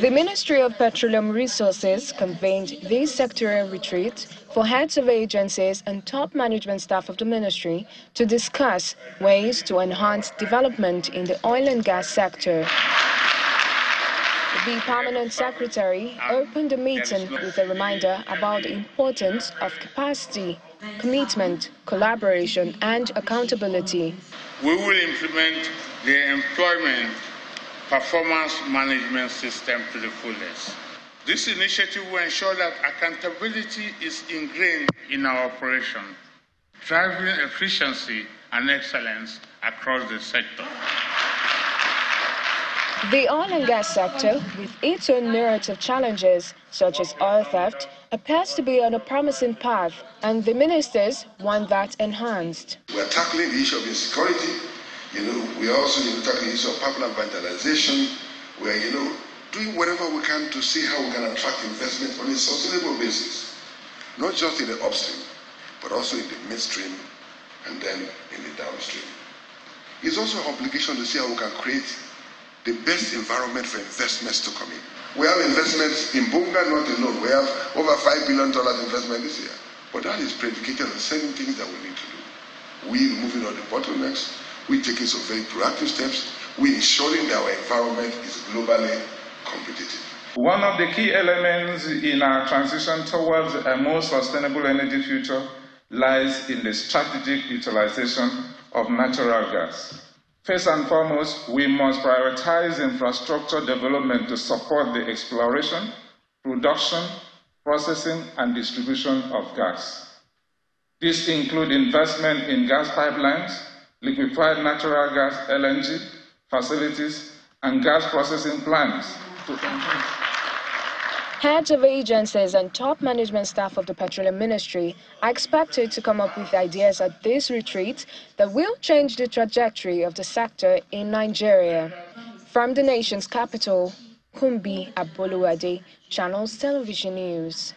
The Ministry of Petroleum Resources convened this sectorial retreat for heads of agencies and top management staff of the ministry to discuss ways to enhance development in the oil and gas sector. The permanent secretary opened the meeting with a reminder about the importance of capacity, commitment, collaboration and accountability. We will implement the employment performance management system to the fullest. This initiative will ensure that accountability is ingrained in our operation, driving efficiency and excellence across the sector. The oil and gas sector, with its own myriad of challenges, such as oil theft, appears to be on a promising path, and the ministers want that enhanced. We're tackling the issue of insecurity. We're also tackling the issue of pipeline vandalization. We're, doing whatever we can to see how we can attract investment on a sustainable basis, not just in the upstream, but also in the midstream and then in the downstream. It's also an obligation to see how we can create the best environment for investments to come in. We have investments in Bonga, not alone. We have over $5 billion investment this year. But that is predicated on certain things that we need to do. We're removing all the bottlenecks. We're taking some very proactive steps. We're ensuring that our environment is globally competitive. One of the key elements in our transition towards a more sustainable energy future lies in the strategic utilization of natural gas. First and foremost, we must prioritize infrastructure development to support the exploration, production, processing, and distribution of gas. This includes investment in gas pipelines, liquefied natural gas (LNG) facilities, and gas processing plants. Heads of agencies and top management staff of the Petroleum Ministry are expected to come up with ideas at this retreat that will change the trajectory of the sector in Nigeria. From the nation's capital, Kumbi Aboluwade, Channels Television News.